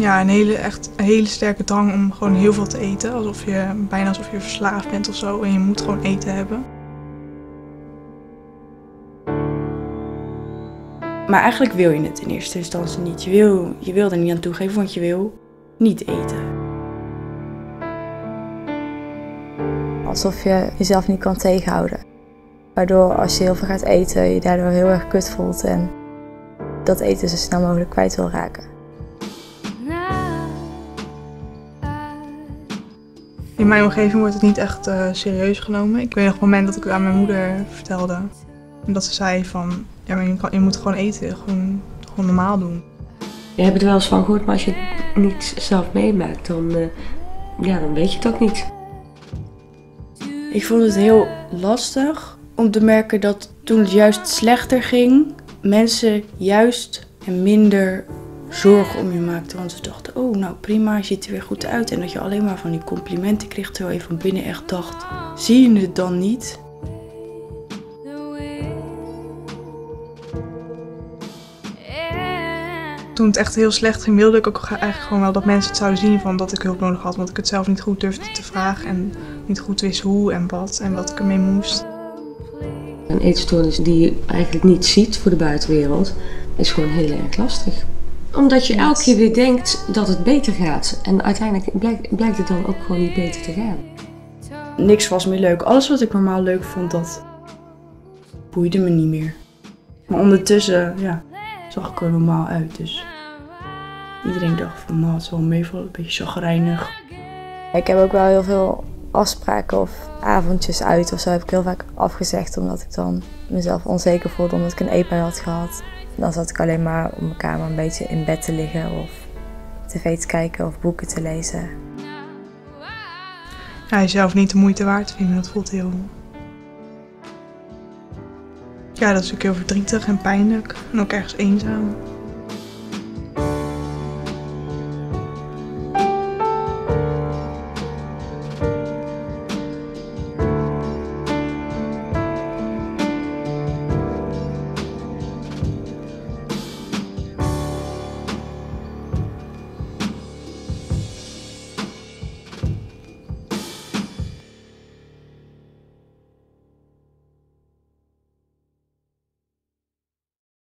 Ja, echt een hele sterke drang om gewoon heel veel te eten. Bijna alsof je verslaafd bent of zo en je moet gewoon eten hebben. Maar eigenlijk wil je het in eerste instantie niet. Je wil er niet aan toegeven, want je wil niet eten. Alsof je jezelf niet kan tegenhouden. Waardoor als je heel veel gaat eten, je daardoor heel erg kut voelt en dat eten zo snel mogelijk kwijt wil raken. In mijn omgeving wordt het niet echt serieus genomen. Ik weet nog het moment dat ik het aan mijn moeder vertelde. En dat ze zei van, ja, maar je moet gewoon eten, gewoon normaal doen. Je hebt het wel eens van gehoord, maar als je het niet zelf meemaakt, dan weet je het ook niet. Ik vond het heel lastig om te merken dat toen het juist slechter ging, mensen juist en minder zorgen om je maakten. Want ze dachten, oh nou prima, je ziet er weer goed uit. En dat je alleen maar van die complimenten kreeg, terwijl je van binnen echt dacht, zie je het dan niet? Toen het echt heel slecht ging, wilde ik ook eigenlijk gewoon wel dat mensen het zouden zien van dat ik hulp nodig had. Want ik het zelf niet goed durfde te vragen en niet goed wist hoe en wat en wat ik ermee moest. Een eetstoornis die je eigenlijk niet ziet voor de buitenwereld is gewoon heel erg lastig. Omdat je elke keer weer denkt dat het beter gaat en uiteindelijk blijkt het dan ook gewoon niet beter te gaan. Niks was meer leuk. Alles wat ik normaal leuk vond, dat boeide me niet meer. Maar ondertussen, ja, zag ik er normaal uit. Dus iedereen dacht van, nou, het is wel meevallen, een beetje chagrijnig. Ik heb ook wel heel veel afspraken of avondjes uit of zo heb ik heel vaak afgezegd omdat ik dan mezelf onzeker voelde omdat ik een eetbui had gehad. Dan zat ik alleen maar op mijn kamer een beetje in bed te liggen of tv te kijken of boeken te lezen. Ja, jezelf niet de moeite waard vinden, dat voelt heel... Ja, dat is natuurlijk heel verdrietig en pijnlijk en ook ergens eenzaam.